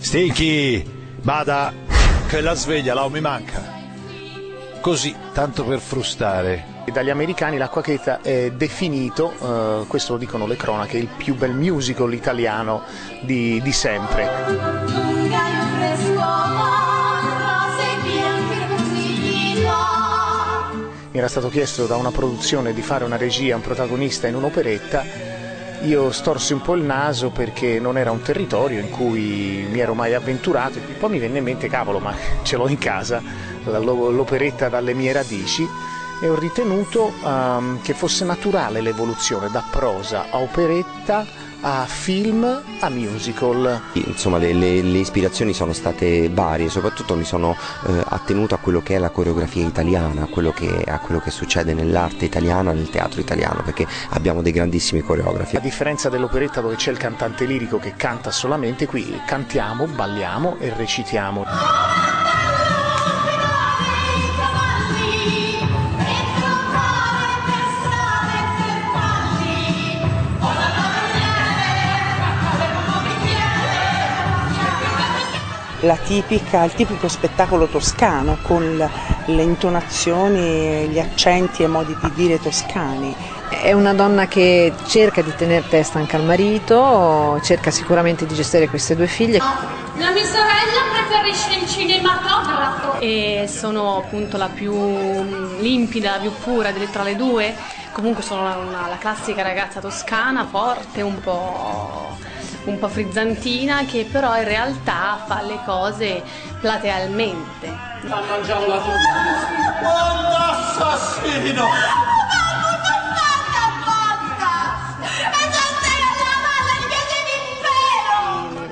Sticky, bada, che la sveglia, là, mi manca. Così, tanto per frustare. Dagli americani L'Acquacheta è definito, questo lo dicono le cronache, il più bel musical italiano di sempre. Mi era stato chiesto da una produzione di fare una regia, un protagonista in un'operetta. Io storsi un po' il naso perché non era un territorio in cui mi ero mai avventurato, e poi mi venne in mente, cavolo, ma ce l'ho in casa, l'operetta dalle mie radici, e ho ritenuto che fosse naturale l'evoluzione da prosa a operetta, a film, a musical. Insomma, le ispirazioni sono state varie, soprattutto mi sono attenuto a quello che è la coreografia italiana, a quello che succede nell'arte italiana, nel teatro italiano, perché abbiamo dei grandissimi coreografi. A differenza dell'operetta, dove c'è il cantante lirico che canta solamente, qui cantiamo, balliamo e recitiamo. Il tipico spettacolo toscano, con le intonazioni, gli accenti e modi di dire toscani. È una donna che cerca di tenere testa anche al marito, cerca sicuramente di gestire queste due figlie. La mia sorella preferisce il cinematografo. E sono appunto la più limpida, la più pura tra le due. Comunque sono la classica ragazza toscana, forte, un po' frizzantina, che però in realtà fa le cose platealmente. Sta mangiando la torta. Buon assassino!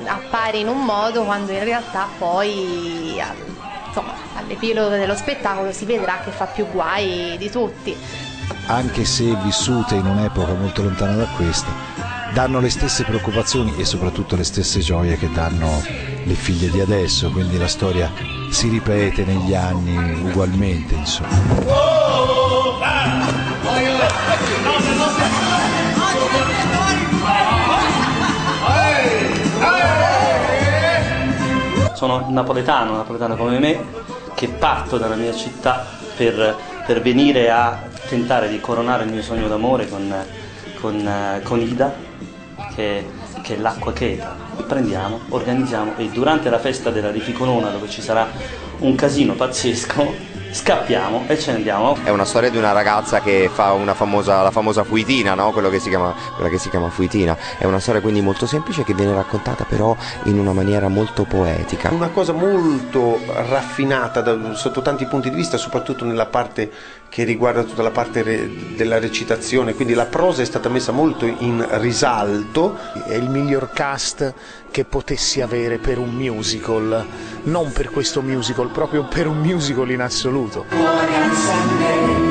Appare in un modo quando in realtà poi, insomma, all'epilogo dello spettacolo si vedrà che fa più guai di tutti. Anche se vissuta in un'epoca molto lontana da questa, danno le stesse preoccupazioni e soprattutto le stesse gioie che danno le figlie di adesso, quindi la storia si ripete negli anni ugualmente, insomma. Sono napoletano come me, che parto dalla mia città per venire a tentare di coronare il mio sogno d'amore con Ida, che è L'Acquacheta. Prendiamo, organizziamo, e durante la festa della Rificolona, dove ci sarà un casino pazzesco, scappiamo e ce ne andiamo. È una storia di una ragazza che fa la famosa fuitina, no? Quella che si chiama fuitina. È una storia quindi molto semplice, che viene raccontata però in una maniera molto poetica. Una cosa molto raffinata sotto tanti punti di vista, soprattutto nella parte che riguarda tutta la parte della recitazione, quindi la prosa è stata messa molto in risalto. È il miglior cast che potessi avere per un musical, non per questo musical, proprio per un musical in assoluto.